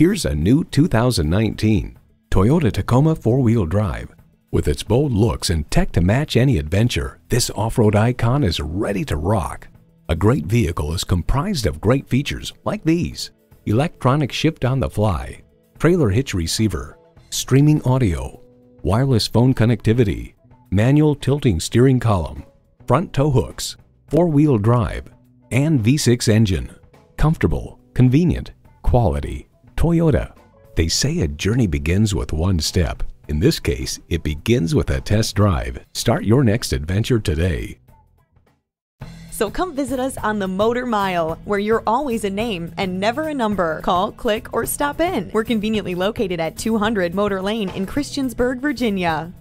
Here's a new 2019 Toyota Tacoma 4-wheel drive. With its bold looks and tech to match any adventure, this off-road icon is ready to rock. A great vehicle is comprised of great features like these: electronic shift on the fly, trailer hitch receiver, streaming audio, wireless phone connectivity, manual tilting steering column, front tow hooks, 4-wheel drive, and V6 engine. Comfortable, convenient, quality. Toyota. They say a journey begins with one step. In this case, it begins with a test drive. Start your next adventure today. So come visit us on the Motor Mile, where you're always a name and never a number. Call, click, or stop in. We're conveniently located at 200 Motor Lane in Christiansburg, Virginia.